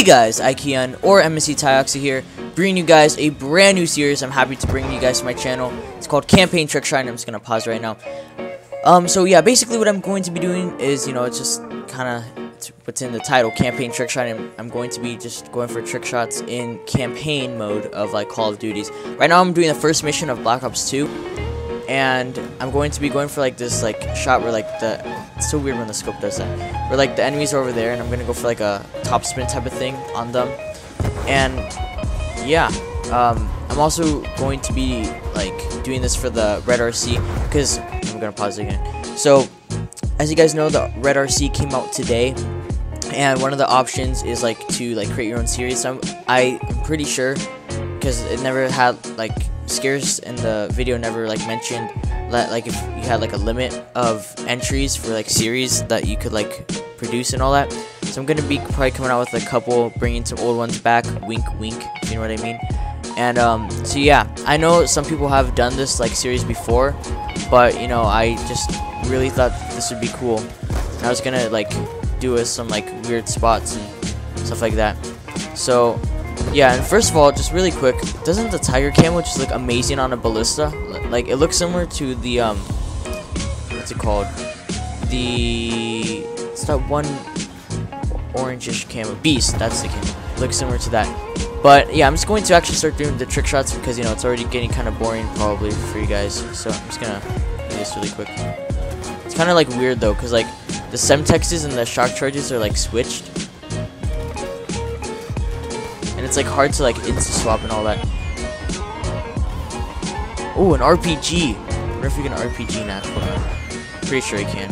Hey guys, iKey0n or MSC Tyoxy here, bringing you guys a brand new series. I'm happy to bring you guys to my channel. It's called Campaign Trick Shot, and I'm just gonna pause right now. So yeah, basically what I'm going to be doing is, you know, it's just kind of what's in the title, Campaign Trick Shot, and I'm going to be just going for trick shots in campaign mode of like Call of Duties. Right now I'm doing the first mission of Black Ops 2, and I'm going to be going for like this like shot where like it's so weird when the scope does that, where like the enemies are over there and I'm gonna go for like a top spin type of thing on them. And yeah, I'm also going to be like doing this for the Red RC, because I'm gonna pause again. So as you guys know, the Red RC came out today, and one of the options is like to like create your own series. So I'm pretty sure, because it never had like scarce, and the video never like mentioned that like if you had like a limit of entries for like series that you could like produce and all that. So I'm gonna be probably coming out with a couple, bringing some old ones back, wink wink, if you know what I mean. And so yeah, I know some people have done this like series before, but you know, I just really thought this would be cool, and I was gonna like do some like weird spots and stuff like that. So yeah, and first of all, just really quick, doesn't the tiger camo just look amazing on a Ballista? Like, it looks similar to the, what's it called? It's that one orangish camo. Beast, that's the camo. Looks similar to that. But yeah, I'm just going to actually start doing the trick shots, because, you know, it's already getting kind of boring probably for you guys. So I'm just gonna do this really quick. It's kind of like weird though, because like the semtexes and the shock charges are like switched. And it's like hard to like insta-swap and all that. Oh, an RPG. I wonder if you can RPG now. Pretty sure I can.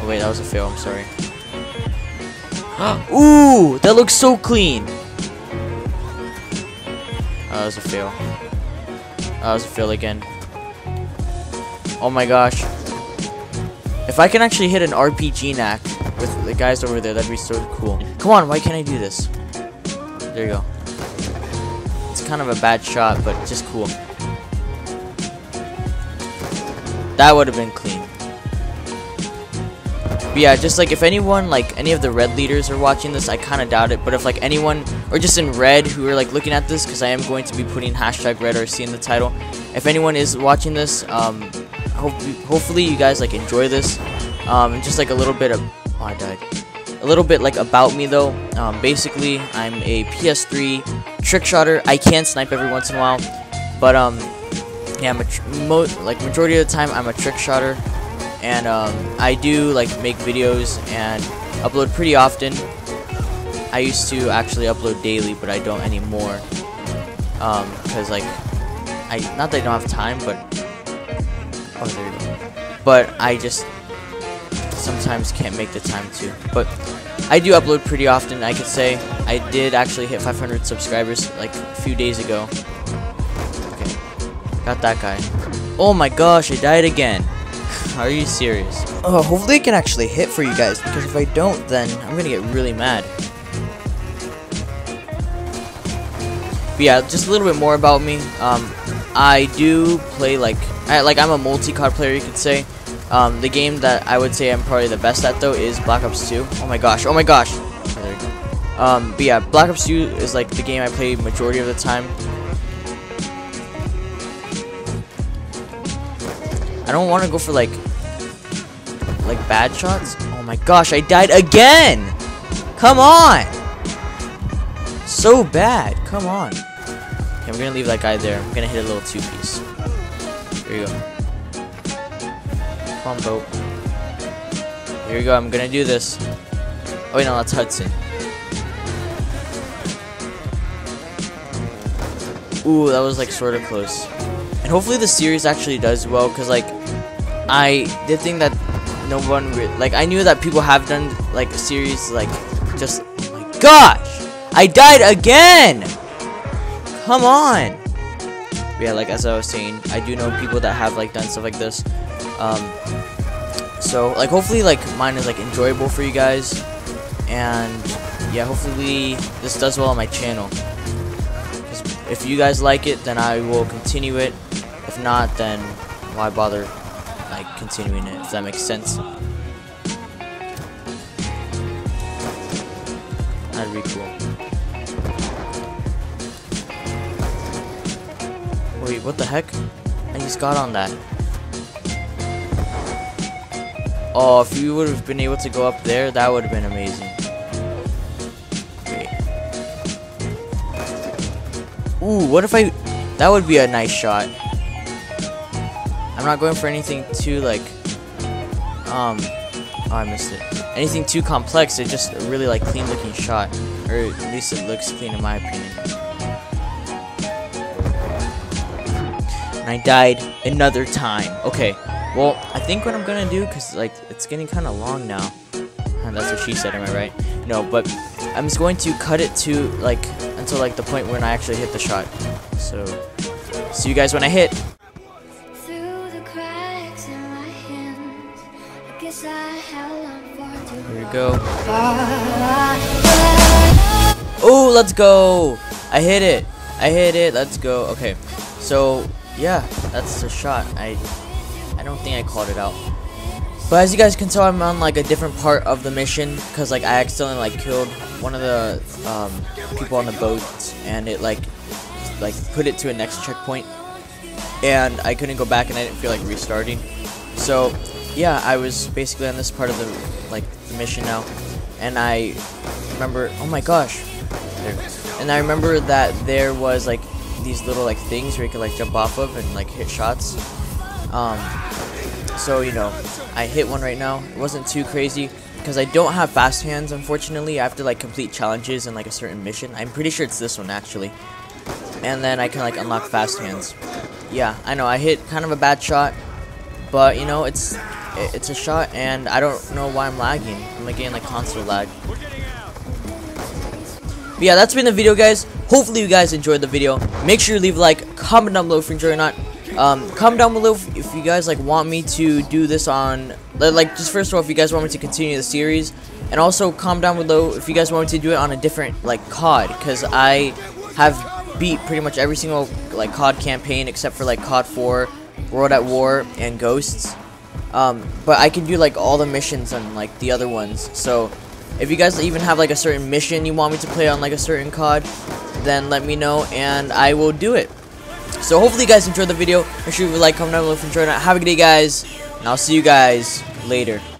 Oh wait, that was a fail, I'm sorry. Ooh, that looks so clean. Oh, that was a fail. Oh, that was a fail again. Oh my gosh. If I can actually hit an RPG knack with the guys over there, that'd be so cool. Come on, why can't I do this? There you go. It's kind of a bad shot, but just cool. That would have been clean. But yeah, just like if anyone, like any of the red leaders are watching this, I kind of doubt it, but if like anyone, or just in red who are like looking at this, because I am going to be putting hashtag Red RC in the title. If anyone is watching this, hopefully you guys like enjoy this. And just like a little bit of, oh, I died. A little bit like about me though. Basically, I'm a PS3 trick shotter. I can snipe every once in a while, but yeah, I'm a majority of the time I'm a trick shotter, and I do like make videos and upload pretty often. I used to actually upload daily, but I don't anymore, because like not that I don't have time, but oh, there you go. But I just sometimes can't make the time to, but I do upload pretty often. I could say I did actually hit 500 subscribers like a few days ago. Okay, got that guy. Oh my gosh, I died again. Are you serious? Oh, hopefully I can actually hit for you guys, because if I don't, then I'm gonna get really mad. But yeah, just a little bit more about me. I do play like I'm a multi-COD player, you could say. The game that I would say I'm probably the best at though is Black Ops 2. Oh my gosh, oh my gosh! Oh, there you go. But yeah, Black Ops 2 is like the game I play majority of the time. I don't want to go for like bad shots. Oh my gosh, I died again! Come on! So bad, come on. Okay, I'm gonna leave that guy there. I'm gonna hit a little two-piece. There you go. Combo. Here we go, I'm gonna do this. Oh wait, no, that's Hudson. Ooh, that was like sort of close. And hopefully the series actually does well, because like the thing that no one like, I knew that people have done like a series like just, oh my gosh, I died again, come on. But yeah, like as I was saying, I do know people that have like done stuff like this. So like hopefully like mine is like enjoyable for you guys, and yeah, hopefully this does well on my channel. If you guys like it, then I will continue it. If not, then why bother like continuing it, if that makes sense. I recall. Wait, what the heck? I just got on that. Oh, if you would have been able to go up there, that would have been amazing. Wait. Ooh, what if I... That would be a nice shot. I'm not going for anything too, like... Oh, I missed it. Anything too complex, it's just a really, like, clean looking shot. Or at least it looks clean in my opinion. And I died another time. Okay, well, I think what I'm gonna do, because, like, it's getting kind of long now. And that's what she said, am I right? No, but I'm just going to cut it to, like, until, like, the point when I actually hit the shot. So, see you guys when I hit. Here we go. Oh, let's go. I hit it. I hit it. Let's go. Okay. So, yeah, that's the shot. I don't think I called it out. But as you guys can tell, I'm on like a different part of the mission cuz like I accidentally like killed one of the people on the boat and it like put it to a next checkpoint. And I couldn't go back and I didn't feel like restarting. So, yeah, I was basically on this part of the mission now, and I remember, oh my gosh, and I remember that there was like these little like things where you could like jump off of and like hit shots. So you know, I hit one right now. It wasn't too crazy because I don't have fast hands, unfortunately. I have to like complete challenges and like a certain mission. I'm pretty sure it's this one actually, and then I can like unlock fast hands. Yeah, I know I hit kind of a bad shot, but you know it's a shot, and I don't know why I'm lagging. I'm getting like constant lag. But yeah, that's been the video, guys. Hopefully you guys enjoyed the video. Make sure you leave a like, comment down below if you enjoy or not. Comment down below if you guys like want me to do this on like just first of all if you guys want me to continue the series, and also comment down below if you guys want me to do it on a different like COD, because I have beat pretty much every single like COD campaign except for like COD 4, World at War, and Ghosts. But I can do like all the missions on like the other ones. So if you guys even have like a certain mission you want me to play on like a certain COD, then let me know and I will do it. So hopefully you guys enjoyed the video. Make sure you like, comment down below if you enjoyed it. Have a good day, guys, and I'll see you guys later.